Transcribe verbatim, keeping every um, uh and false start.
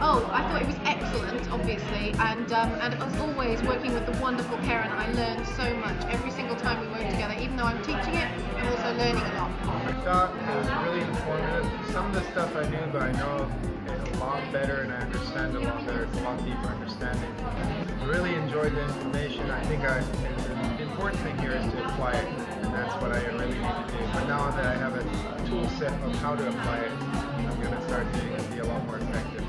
Oh, I thought it was excellent, obviously, and um, and as always, working with the wonderful Keren, I learned so much every single time we work together. Even though I'm teaching it, I'm also learning a lot. I thought it was really informative. Some of the stuff I knew, but I know it a lot better, and I understand a lot better. It's a lot deeper understanding. I really enjoyed the information. I think I, the important thing here is to apply it, and that's what I really need to do. But now that I have a tool set of how to apply it, I'm going to start to be a lot more effective.